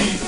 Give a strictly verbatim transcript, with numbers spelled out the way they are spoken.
عندي